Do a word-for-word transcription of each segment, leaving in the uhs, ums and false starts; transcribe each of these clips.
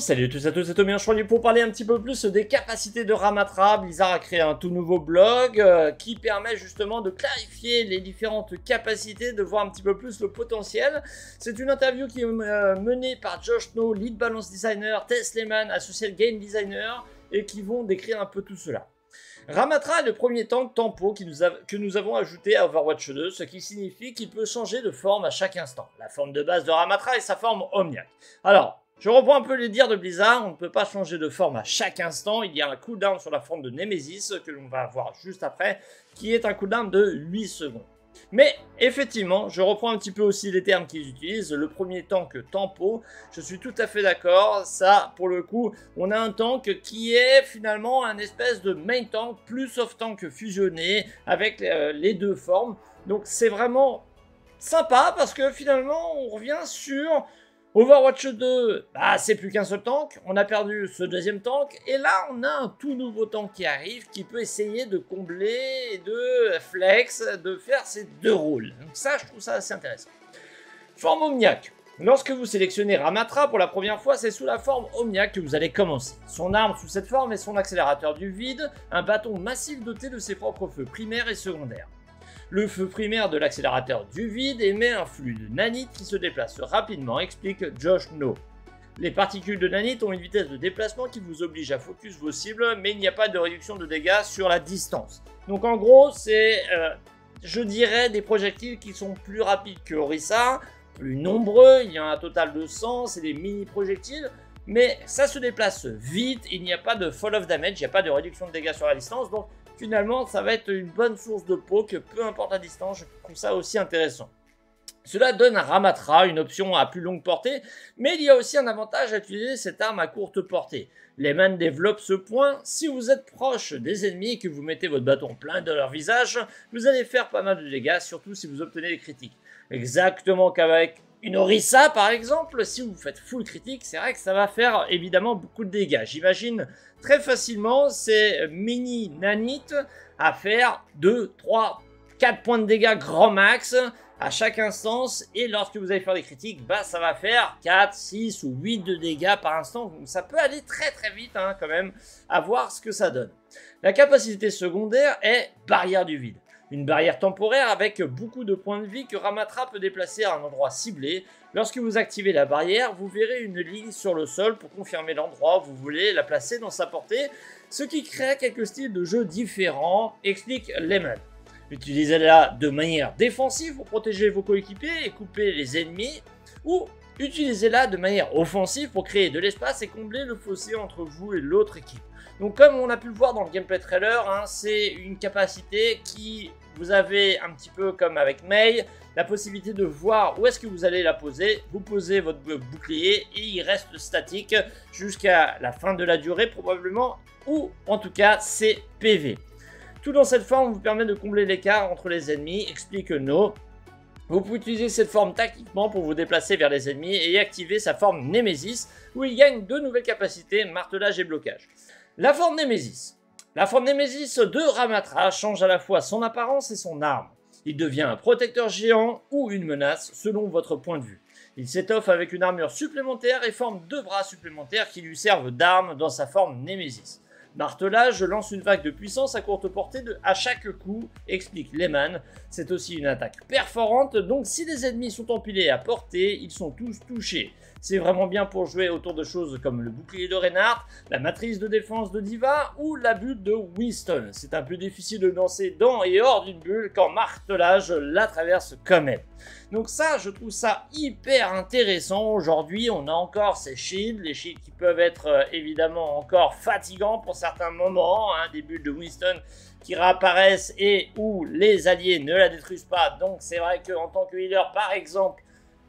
Salut à tous à tous, c'est Tommy, aujourd'hui pour parler un petit peu plus des capacités de Ramattra. Blizzard a créé un tout nouveau blog euh, qui permet justement de clarifier les différentes capacités, de voir un petit peu plus le potentiel. C'est une interview qui est euh, menée par Josh Snow, lead balance designer, Tess Lehman, associé game designer, et qui vont décrire un peu tout cela. Ramattra est le premier tank tempo qui nous a, que nous avons ajouté à Overwatch deux, ce qui signifie qu'il peut changer de forme à chaque instant. La forme de base de Ramattra est sa forme omniaque. Alors, je reprends un peu les dires de Blizzard, on ne peut pas changer de forme à chaque instant, il y a un cooldown sur la forme de Nemesis, que l'on va voir juste après, qui est un cooldown de huit secondes. Mais effectivement, je reprends un petit peu aussi les termes qu'ils utilisent, le premier tank tempo, je suis tout à fait d'accord, ça pour le coup, on a un tank qui est finalement un espèce de main tank plus soft tank fusionné avec les deux formes, donc c'est vraiment sympa parce que finalement on revient sur... Overwatch deux, bah, c'est plus qu'un seul tank, on a perdu ce deuxième tank, et là on a un tout nouveau tank qui arrive, qui peut essayer de combler, de flex, de faire ces deux rôles. Donc ça, je trouve ça assez intéressant. Forme omniaque. Lorsque vous sélectionnez Ramattra pour la première fois, c'est sous la forme omniaque que vous allez commencer. Son arme sous cette forme est son accélérateur du vide, un bâton massif doté de ses propres feux primaires et secondaires. Le feu primaire de l'accélérateur du vide émet un flux de nanite qui se déplace rapidement, explique Josh Snow. Les particules de nanite ont une vitesse de déplacement qui vous oblige à focus vos cibles, mais il n'y a pas de réduction de dégâts sur la distance. Donc en gros, c'est, euh, je dirais, des projectiles qui sont plus rapides que Orisa, plus nombreux, il y a un total de cent, c'est des mini-projectiles, mais ça se déplace vite, il n'y a pas de fall of damage, il n'y a pas de réduction de dégâts sur la distance, donc finalement, ça va être une bonne source de poke, peu importe la distance, je trouve ça aussi intéressant. Cela donne à Ramattra une option à plus longue portée, mais il y a aussi un avantage à utiliser cette arme à courte portée. Lehman développe ce point, si vous êtes proche des ennemis et que vous mettez votre bâton plein dans leur visage, vous allez faire pas mal de dégâts, surtout si vous obtenez des critiques. Exactement qu'avec une Orisa par exemple, si vous faites full critique, c'est vrai que ça va faire évidemment beaucoup de dégâts. J'imagine très facilement ces mini nanites à faire deux, trois, quatre points de dégâts grand max à chaque instance. Et lorsque vous allez faire des critiques, bah, ça va faire quatre, six ou huit de dégâts par instant. Donc ça peut aller très très vite hein, quand même, à voir ce que ça donne. La capacité secondaire est barrière du vide. Une barrière temporaire avec beaucoup de points de vie que Ramattra peut déplacer à un endroit ciblé. Lorsque vous activez la barrière, vous verrez une ligne sur le sol pour confirmer l'endroit où vous voulez la placer dans sa portée, ce qui crée quelques styles de jeu différents, explique Lehman. Utilisez-la de manière défensive pour protéger vos coéquipiers et couper les ennemis, ou utilisez-la de manière offensive pour créer de l'espace et combler le fossé entre vous et l'autre équipe. Donc comme on a pu le voir dans le gameplay trailer, hein, c'est une capacité qui, vous avez un petit peu comme avec Mei, la possibilité de voir où est-ce que vous allez la poser. Vous posez votre bouclier et il reste statique jusqu'à la fin de la durée probablement, ou en tout cas c'est P V. Tout dans cette forme vous permet de combler l'écart entre les ennemis, explique No. Vous pouvez utiliser cette forme tactiquement pour vous déplacer vers les ennemis et activer sa forme Némésis où il gagne deux nouvelles capacités, martelage et blocage. La forme Némésis. La forme Némésis de Ramattra change à la fois son apparence et son arme. Il devient un protecteur géant ou une menace selon votre point de vue. Il s'étoffe avec une armure supplémentaire et forme deux bras supplémentaires qui lui servent d'arme dans sa forme Némésis. Martelage lance une vague de puissance à courte portée de, à chaque coup, explique Lehman. C'est aussi une attaque perforante, donc si les ennemis sont empilés à portée, ils sont tous touchés. C'est vraiment bien pour jouer autour de choses comme le bouclier de Reinhardt, la matrice de défense de Diva ou la bulle de Winston. C'est un peu difficile de danser dans et hors d'une bulle quand martelage la traverse quand même. Donc ça, je trouve ça hyper intéressant. Aujourd'hui, on a encore ces shields, les shields qui peuvent être évidemment encore fatigants pour certains moments, hein, des bulles de Winston qui réapparaissent et où les alliés ne la détruisent pas. Donc c'est vrai qu'en tant que healer, par exemple,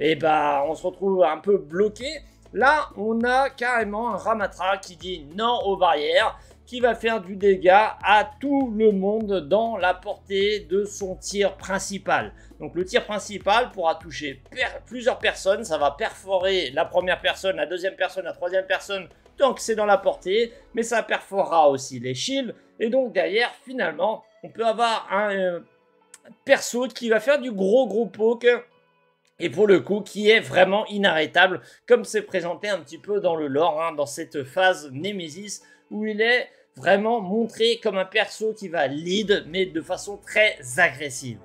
et bah on se retrouve un peu bloqué. Là on a carrément un Ramattra qui dit non aux barrières, qui va faire du dégât à tout le monde dans la portée de son tir principal. Donc le tir principal pourra toucher per plusieurs personnes, ça va perforer la première personne, la deuxième personne, la troisième personne, tant que c'est dans la portée, mais ça perforera aussi les shields, et donc derrière finalement on peut avoir un euh, perso qui va faire du gros gros poke. et pour le coup qui est vraiment inarrêtable, comme c'est présenté un petit peu dans le lore, hein, dans cette phase Nemesis, où il est vraiment montré comme un perso qui va lead, mais de façon très agressive.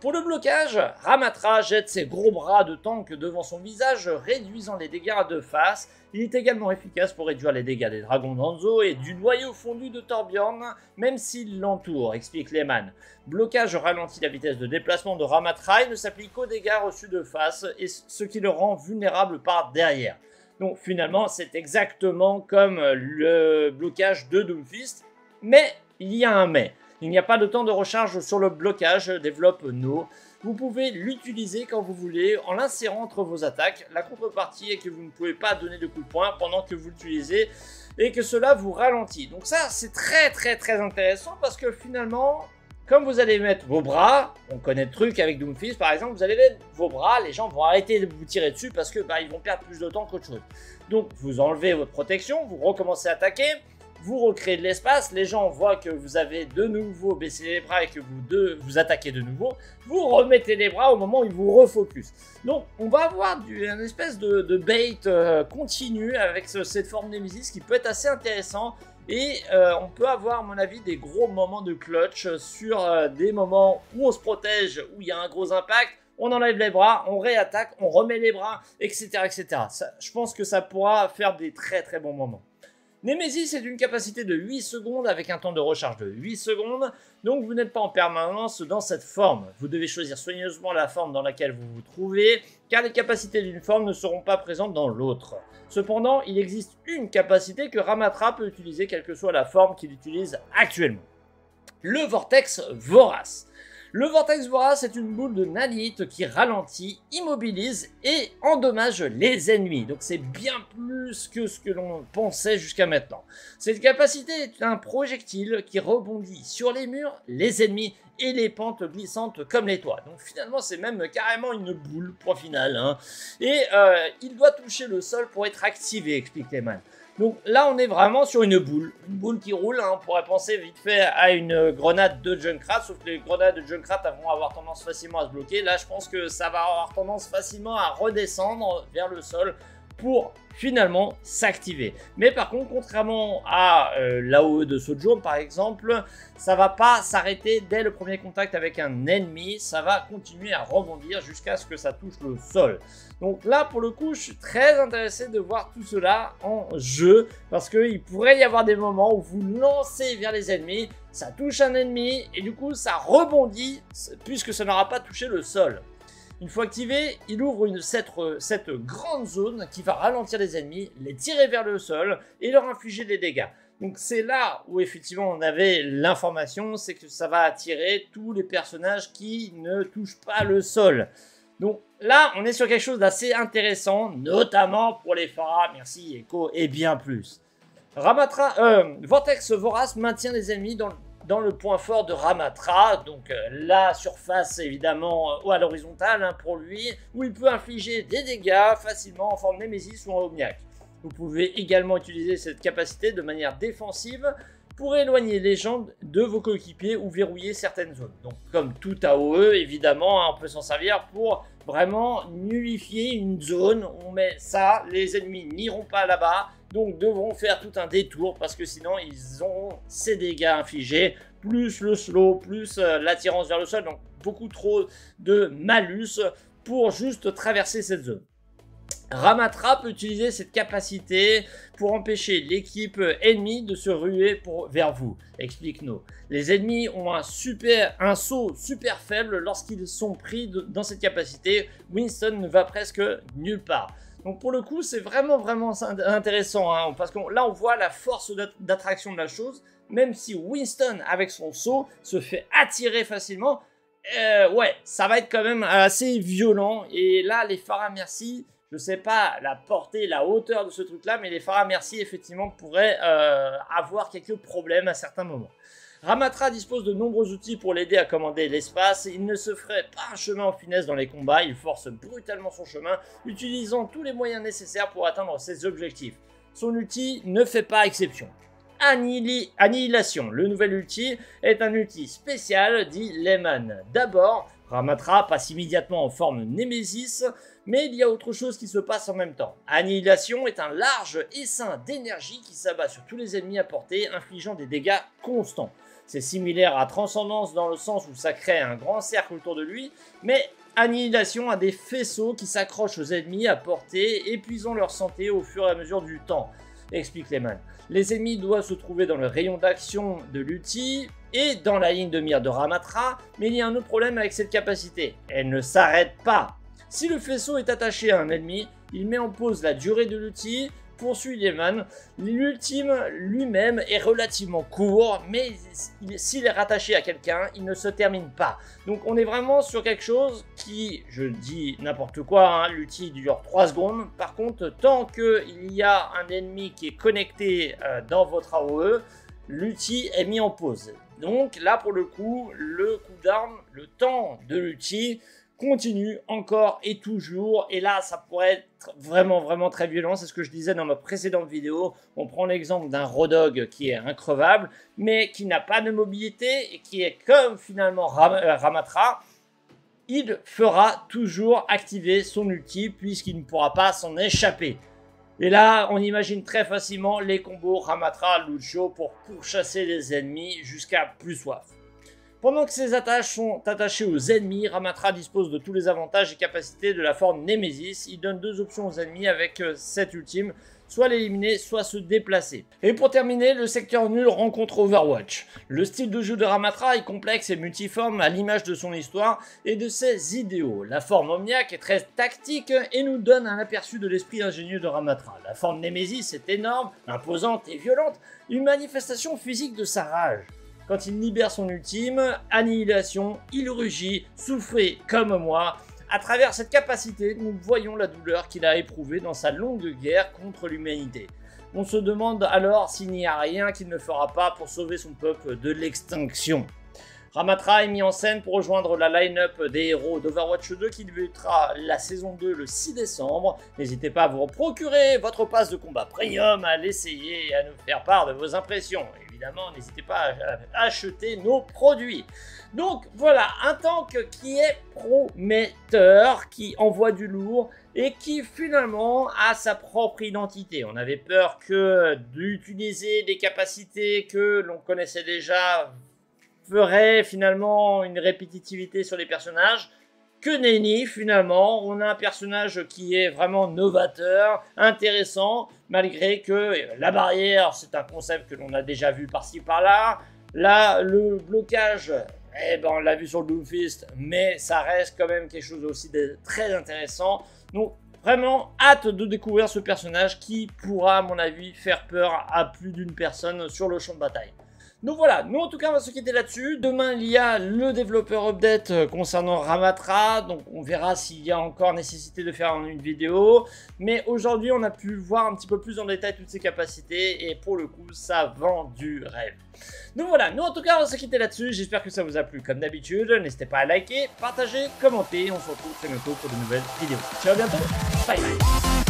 Pour le blocage, Ramattra jette ses gros bras de tank devant son visage, réduisant les dégâts à deux faces. Il est également efficace pour réduire les dégâts des dragons d'Hanzo et du noyau fondu de Torbjorn, même s'il l'entoure, explique Lehman. Blocage ralentit la vitesse de déplacement de Ramattra et ne s'applique qu'aux dégâts reçus de face, et ce qui le rend vulnérable par derrière. Donc finalement, c'est exactement comme le blocage de Doomfist, mais il y a un mais. Il n'y a pas de temps de recharge sur le blocage, développe No. Vous pouvez l'utiliser quand vous voulez en l'insérant entre vos attaques. La contrepartie est que vous ne pouvez pas donner de coup de poing pendant que vous l'utilisez et que cela vous ralentit. Donc ça, c'est très très très intéressant parce que finalement, comme vous allez mettre vos bras, on connaît le truc avec Doomfist par exemple, vous allez mettre vos bras, les gens vont arrêter de vous tirer dessus parce que bah, ils vont perdre plus de temps qu'autre chose. Donc vous enlevez votre protection, vous recommencez à attaquer. Vous recréez de l'espace, les gens voient que vous avez de nouveau baissé les bras et que vous, deux, vous attaquez de nouveau, vous remettez les bras au moment où ils vous refocus. Donc on va avoir du, une espèce de, de bait euh, continu avec ce, cette forme Nemesis qui peut être assez intéressant et euh, on peut avoir à mon avis des gros moments de clutch sur euh, des moments où on se protège, où il y a un gros impact, on enlève les bras, on réattaque, on remet les bras, et cetera et cetera. Ça, je pense que ça pourra faire des très très bons moments. Nemesis est d'une capacité de huit secondes avec un temps de recharge de huit secondes, donc vous n'êtes pas en permanence dans cette forme. Vous devez choisir soigneusement la forme dans laquelle vous vous trouvez, car les capacités d'une forme ne seront pas présentes dans l'autre. Cependant, il existe une capacité que Ramattra peut utiliser quelle que soit la forme qu'il utilise actuellement. Le Vortex Vorace. Le Vortex Vorace est une boule de nanite qui ralentit, immobilise et endommage les ennemis. Donc c'est bien plus que ce que l'on pensait jusqu'à maintenant. Cette capacité est un projectile qui rebondit sur les murs, les ennemis et les pentes glissantes comme les toits. Donc finalement c'est même carrément une boule, point final. Hein. Et euh, il doit toucher le sol pour être activé, explique Lehman. Donc là on est vraiment sur une boule, une boule qui roule, hein. On pourrait penser vite fait à une grenade de Junkrat, sauf que les grenades de Junkrat vont avoir tendance facilement à se bloquer, là je pense que ça va avoir tendance facilement à redescendre vers le sol pour finalement s'activer. Mais par contre, contrairement à euh, l'A O E de Sojourn par exemple, ça va pas s'arrêter dès le premier contact avec un ennemi, ça va continuer à rebondir jusqu'à ce que ça touche le sol. Donc là, pour le coup, je suis très intéressé de voir tout cela en jeu, parce qu'il pourrait y avoir des moments où vous lancez vers les ennemis, ça touche un ennemi, et du coup, ça rebondit, puisque ça n'aura pas touché le sol. Une fois activé, il ouvre une, cette, cette grande zone qui va ralentir les ennemis, les tirer vers le sol et leur infliger des dégâts. Donc c'est là où effectivement on avait l'information, c'est que ça va attirer tous les personnages qui ne touchent pas le sol. Donc là, on est sur quelque chose d'assez intéressant, notamment pour les Pharah, Mercy, Echo et bien plus. Ramattra, euh, Vortex Vorace maintient les ennemis dans le, dans le point fort de Ramattra, donc euh, la surface évidemment euh, à l'horizontale hein, pour lui, où il peut infliger des dégâts facilement en forme Némésis ou en Omniaque. Vous pouvez également utiliser cette capacité de manière défensive pour éloigner les gens de vos coéquipiers ou verrouiller certaines zones. Donc comme tout A O E, évidemment, hein, on peut s'en servir pour vraiment nullifier une zone. On met ça, les ennemis n'iront pas là-bas, donc devront faire tout un détour parce que sinon ils auront ces dégâts infligés, plus le slow, plus l'attirance vers le sol, donc beaucoup trop de malus pour juste traverser cette zone. Ramattra peut utiliser cette capacité pour empêcher l'équipe ennemie de se ruer pour, vers vous, explique No. Les ennemis ont un, super, un saut super faible lorsqu'ils sont pris de, dans cette capacité. Winston ne va presque nulle part. Donc pour le coup, c'est vraiment vraiment intéressant, hein, parce que là on voit la force d'attraction de la chose, même si Winston avec son saut se fait attirer facilement, euh, ouais, ça va être quand même assez violent, et là les Pharah Mercy... Je sais pas la portée, la hauteur de ce truc-là, mais les Pharah Mercy, effectivement, pourraient euh, avoir quelques problèmes à certains moments. Ramattra dispose de nombreux outils pour l'aider à commander l'espace. Il ne se ferait pas un chemin en finesse dans les combats. Il force brutalement son chemin, utilisant tous les moyens nécessaires pour atteindre ses objectifs. Son outil ne fait pas exception. Annihilation, le nouvel outil, est un outil spécial, dit Lehman. D'abord, Ramattra passe immédiatement en forme Némésis, mais il y a autre chose qui se passe en même temps. Annihilation est un large essaim d'énergie qui s'abat sur tous les ennemis à portée, infligeant des dégâts constants. C'est similaire à Transcendance dans le sens où ça crée un grand cercle autour de lui, mais Annihilation a des faisceaux qui s'accrochent aux ennemis à portée, épuisant leur santé au fur et à mesure du temps, explique Lehman. Les ennemis doivent se trouver dans le rayon d'action de l'outil et dans la ligne de mire de Ramattra, mais il y a un autre problème avec cette capacité, elle ne s'arrête pas. Si le faisceau est attaché à un ennemi, il met en pause la durée de l'outil, poursuit Lehman. L'ultime lui-même est relativement court, mais s'il est rattaché à quelqu'un, il ne se termine pas. Donc on est vraiment sur quelque chose qui, je dis n'importe quoi, hein, l'outil dure trois secondes. Par contre, tant qu'il y a un ennemi qui est connecté euh, dans votre A O E, l'outil est mis en pause. Donc là, pour le coup, le coup d'arme, le temps de l'outil continue encore et toujours, et là ça pourrait être vraiment vraiment très violent. C'est ce que je disais dans ma précédente vidéo. On prend l'exemple d'un Roadhog qui est increvable mais qui n'a pas de mobilité et qui est comme finalement Ram euh, Ramattra. Il fera toujours activer son ulti puisqu'il ne pourra pas s'en échapper. Et là on imagine très facilement les combos Ramattra-Lucho pour pourchasser les ennemis jusqu'à plus soif. Pendant que ces attaches sont attachées aux ennemis, Ramattra dispose de tous les avantages et capacités de la forme Némésis. Il donne deux options aux ennemis avec cette ultime, soit l'éliminer, soit se déplacer. Et pour terminer, le secteur nul rencontre Overwatch. Le style de jeu de Ramattra est complexe et multiforme à l'image de son histoire et de ses idéaux. La forme omniaque est très tactique et nous donne un aperçu de l'esprit ingénieux de Ramattra. La forme Némésis est énorme, imposante et violente, une manifestation physique de sa rage. Quand il libère son ultime, Annihilation, il rugit, souffrez comme moi. À travers cette capacité, nous voyons la douleur qu'il a éprouvée dans sa longue guerre contre l'humanité. On se demande alors s'il n'y a rien qu'il ne fera pas pour sauver son peuple de l'extinction. Ramattra est mis en scène pour rejoindre la line-up des héros d'Overwatch deux qui débutera la saison deux le six décembre. N'hésitez pas à vous procurer votre passe de combat premium, à l'essayer et à nous faire part de vos impressions. Évidemment, n'hésitez pas à acheter nos produits. Donc voilà, un tank qui est prometteur, qui envoie du lourd et qui finalement a sa propre identité. On avait peur que d'utiliser des capacités que l'on connaissait déjà ferait finalement une répétitivité sur les personnages. Que nenni, finalement, on a un personnage qui est vraiment novateur, intéressant, malgré que la barrière, c'est un concept que l'on a déjà vu par-ci par-là. Là, le blocage, eh ben, on l'a vu sur le Doomfist, mais ça reste quand même quelque chose aussi de très intéressant. Donc, vraiment hâte de découvrir ce personnage qui pourra, à mon avis, faire peur à plus d'une personne sur le champ de bataille. Donc voilà, nous en tout cas on va se quitter là-dessus. Demain il y a le développeur update concernant Ramattra, donc on verra s'il y a encore nécessité de faire en une vidéo. Mais aujourd'hui on a pu voir un petit peu plus en détail toutes ses capacités et pour le coup ça vend du rêve. Donc voilà, nous en tout cas on va se quitter là-dessus, j'espère que ça vous a plu comme d'habitude. N'hésitez pas à liker, partager, commenter, on se retrouve très bientôt pour de nouvelles vidéos. Ciao à bientôt, bye bye.